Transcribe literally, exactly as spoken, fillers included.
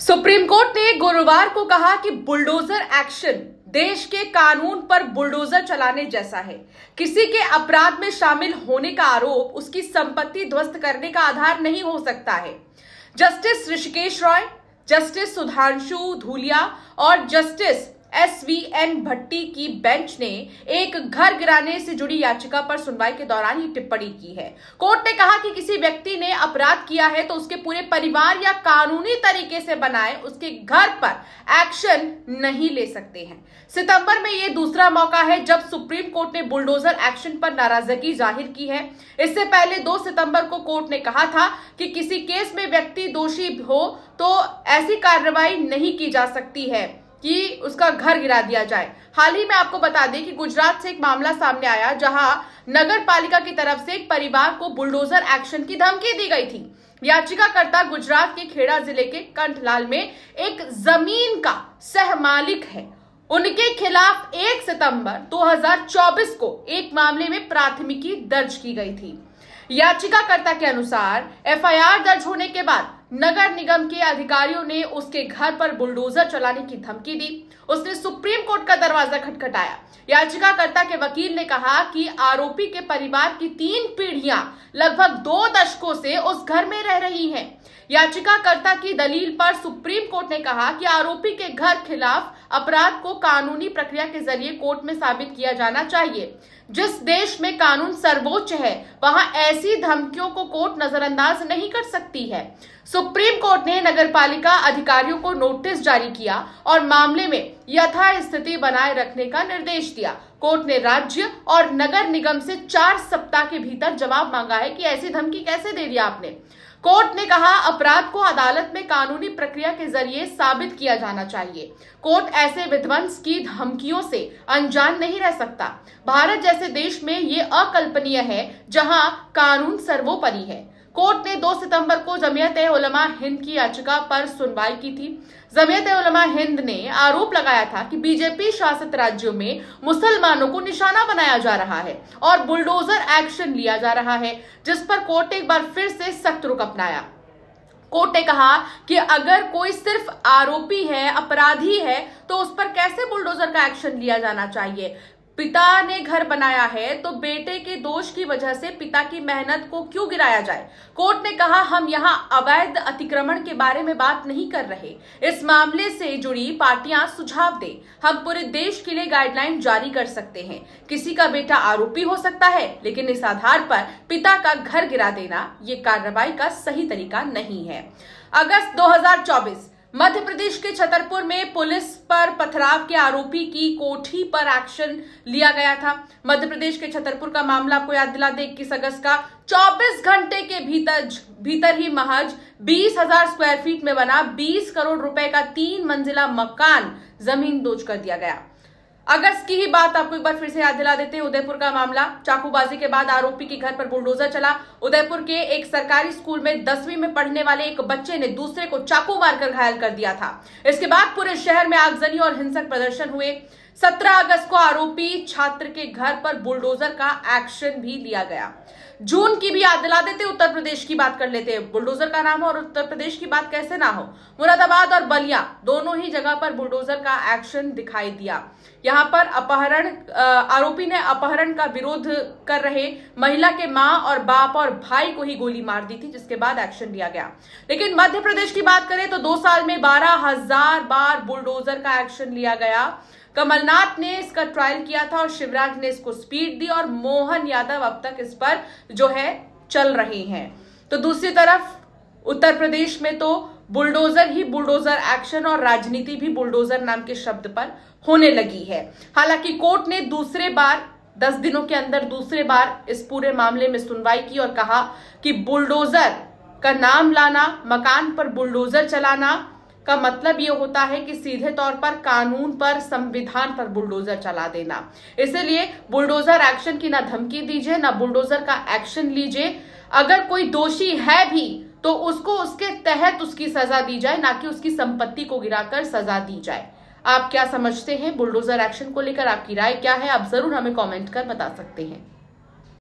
Supreme court ने गुरुवार को कहा कि बुलडोजर एक्शन देश के कानून पर बुलडोजर चलाने जैसा है। किसी के अपराध में शामिल होने का आरोप उसकी संपत्ति ध्वस्त करने का आधार नहीं हो सकता है। जस्टिस ऋषिकेश रॉय, जस्टिस सुधांशु धूलिया और जस्टिस एसवीएन भट्टी की बेंच ने एक घर गिराने से जुड़ी याचिका पर सुनवाई के दौरान ये टिप्पणी की है। कोर्ट ने कहा कि किसी व्यक्ति ने अपराध किया है तो उसके पूरे परिवार या कानूनी तरीके से बनाए उसके घर पर एक्शन नहीं ले सकते हैं। सितंबर में ये दूसरा मौका है जब सुप्रीम कोर्ट ने बुलडोजर एक्शन पर नाराजगी जाहिर की है। इससे पहले दो सितंबर को कोर्ट ने कहा था कि किसी केस में व्यक्ति दोषी हो तो ऐसी कार्रवाई नहीं की जा सकती है कि उसका घर गिरा दिया जाए। हाल ही में आपको बता दें कि गुजरात से एक मामला सामने आया जहां नगर पालिका की तरफ से एक परिवार को बुलडोजर एक्शन की धमकी दी गई थी। याचिकाकर्ता गुजरात के खेड़ा जिले के कंठलाल में एक जमीन का सहमालिक है। उनके खिलाफ एक सितंबर दो हजार चौबीस को एक मामले में प्राथमिकी दर्ज की गई थी। याचिकाकर्ता के अनुसार एफ आई आर दर्ज होने के बाद नगर निगम के अधिकारियों ने उसके घर पर बुलडोजर चलाने की धमकी दी। उसने सुप्रीम कोर्ट का दरवाजा खटखटाया। याचिकाकर्ता के वकील ने कहा कि आरोपी के परिवार की तीन पीढ़ियां लगभग दो दशकों से उस घर में रह रही हैं। याचिकाकर्ता की दलील पर सुप्रीम कोर्ट ने कहा कि आरोपी के घर खिलाफ अपराध को कानूनी प्रक्रिया के जरिए कोर्ट में साबित किया जाना चाहिए। जिस देश में कानून सर्वोच्च है वहां ऐसी धमकियों को कोर्ट नजरअंदाज नहीं कर सकती है। सुप्रीम कोर्ट ने नगरपालिका अधिकारियों को नोटिस जारी किया और मामले में यथास्थिति बनाए रखने का निर्देश दिया। कोर्ट ने राज्य और नगर निगम से चार सप्ताह के भीतर जवाब मांगा है कि ऐसी धमकी कैसे दे दी आपने। कोर्ट ने कहा अपराध को अदालत में कानूनी प्रक्रिया के जरिए साबित किया जाना चाहिए। कोर्ट ऐसे विध्वंस की धमकियों से अनजान नहीं रह सकता। भारत जैसे देश में ये अकल्पनीय है जहां कानून सर्वोपरि है। कोर्ट ने दो सितंबर को जमीयत उलमा हिंद की याचिका पर सुनवाई की थी। जमीयत उलमा हिंद ने आरोप लगाया था कि बीजेपी शासित राज्यों में मुसलमानों को निशाना बनाया जा रहा है और बुलडोजर एक्शन लिया जा रहा है, जिस पर कोर्ट एक बार फिर से सख्त रुख अपनाया। कोर्ट ने कहा कि अगर कोई सिर्फ आरोपी है, अपराधी है, तो उस पर कैसे बुलडोजर का एक्शन लिया जाना चाहिए। पिता ने घर बनाया है तो बेटे के दोष की वजह से पिता की मेहनत को क्यों गिराया जाए। कोर्ट ने कहा हम यहां अवैध अतिक्रमण के बारे में बात नहीं कर रहे। इस मामले से जुड़ी पार्टियां सुझाव दें। हम पूरे देश के लिए गाइडलाइन जारी कर सकते हैं। किसी का बेटा आरोपी हो सकता है, लेकिन इस आधार पर पिता का घर गिरा देना ये कार्रवाई का सही तरीका नहीं है। अगस्त दो हजार चौबीस मध्य प्रदेश के छतरपुर में पुलिस पर पथराव के आरोपी की कोठी पर एक्शन लिया गया था। मध्य प्रदेश के छतरपुर का मामला आपको याद दिला दे, इक्कीस अगस्त का। चौबीस घंटे के भीतर भीतर ही महज बीस हजार स्क्वायर फीट में बना बीस करोड़ रुपए का तीन मंजिला मकान जमीन दोज कर दिया गया। अगस्त की ही बात आपको एक बार फिर से याद दिला देते हैं। उदयपुर का मामला, चाकूबाजी के बाद आरोपी के घर पर बुलडोजर चला। उदयपुर के एक सरकारी स्कूल में दसवीं में पढ़ने वाले एक बच्चे ने दूसरे को चाकू मारकर घायल कर दिया था। इसके बाद पूरे शहर में आगजनी और हिंसक प्रदर्शन हुए। सत्रह अगस्त को आरोपी छात्र के घर पर बुलडोजर का एक्शन भी लिया गया। जून की भी याद दिला देते, उत्तर प्रदेश की बात कर लेते हैं। बुलडोजर का नाम हो और उत्तर प्रदेश की बात कैसे ना हो। मुरादाबाद और बलिया दोनों ही जगह पर बुलडोजर का एक्शन दिखाई दिया। यहां पर अपहरण आरोपी ने अपहरण का विरोध कर रहे महिला के मां और बाप और भाई को ही गोली मार दी थी, जिसके बाद एक्शन लिया गया। लेकिन मध्य प्रदेश की बात करें तो दो साल में बारह हजार बार बुलडोजर का एक्शन लिया गया। कमलनाथ ने इसका ट्रायल किया था और शिवराज ने इसको स्पीड दी और मोहन यादव अब तक इस पर जो है चल रहे हैं। तो दूसरी तरफ उत्तर प्रदेश में तो बुलडोजर ही बुलडोजर एक्शन और राजनीति भी बुलडोजर नाम के शब्द पर होने लगी है। हालांकि कोर्ट ने दूसरे बार दस दिनों के अंदर दूसरे बार इस पूरे मामले में सुनवाई की और कहा कि बुलडोजर का नाम लाना, मकान पर बुलडोजर चलाना का मतलब ये होता है कि सीधे तौर पर कानून पर, संविधान पर बुलडोजर चला देना। इसलिए बुलडोजर एक्शन की ना धमकी दीजिए, ना बुलडोजर का एक्शन लीजिए। अगर कोई दोषी है भी तो उसको उसके तहत उसकी सजा दी जाए, ना कि उसकी संपत्ति को गिराकर सजा दी जाए। आप क्या समझते हैं बुलडोजर एक्शन को लेकर? आपकी राय क्या है? आप जरूर हमें कमेंट कर बता सकते हैं।